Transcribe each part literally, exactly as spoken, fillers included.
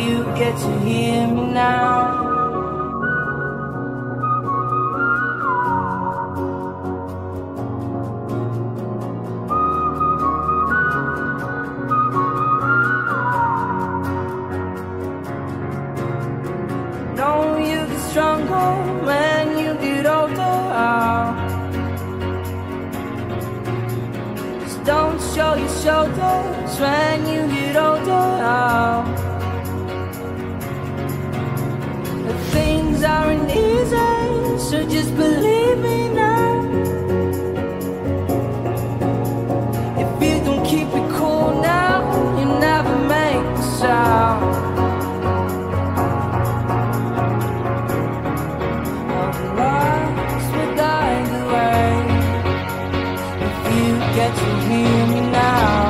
you get to hear me now. Know you get stronger when you get older. Just don't show your shoulders when you get older. Things aren't easy, so just believe me now. If you don't keep it cool now, you never make a sound. All the lights will die away if you get to hear me now.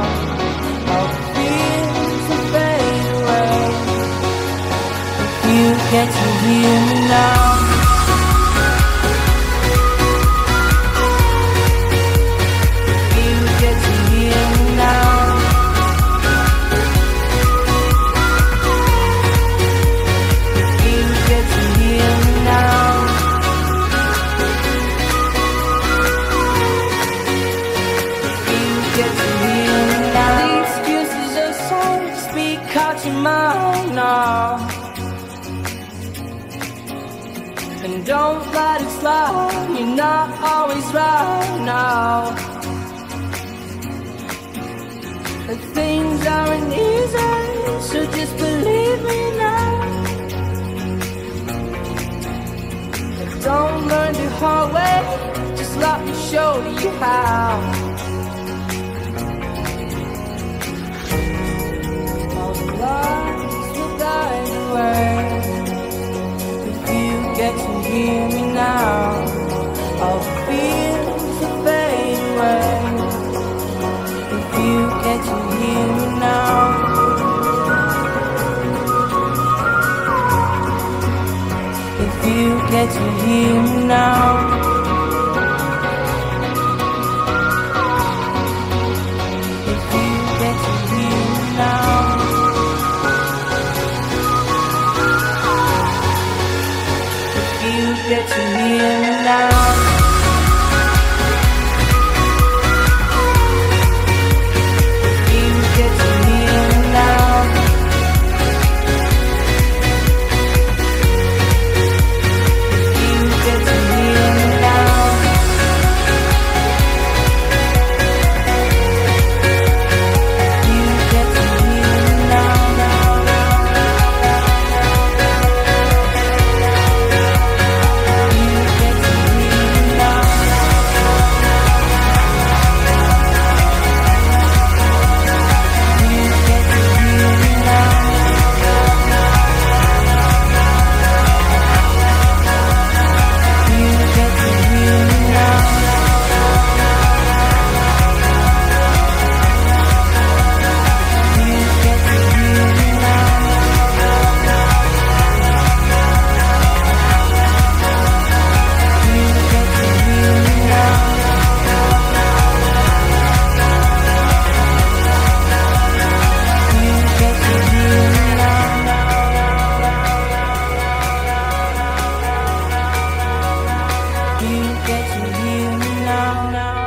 All the fears will fade away if you get to hear me now. You get to hear me now. You get to hear me now. You get to hear me now. The excuses are so speak out your mouth now. And don't let it slide, you're not always right now. But things aren't easy, so just believe me now. And don't learn the hard way, just let me show you how. All the lies will die away if you get to hear me now. All the fears will fade away if you get to hear me now. If you get to hear me now. If you get to hear me now. Get to hear me now. You get to hear me now, now.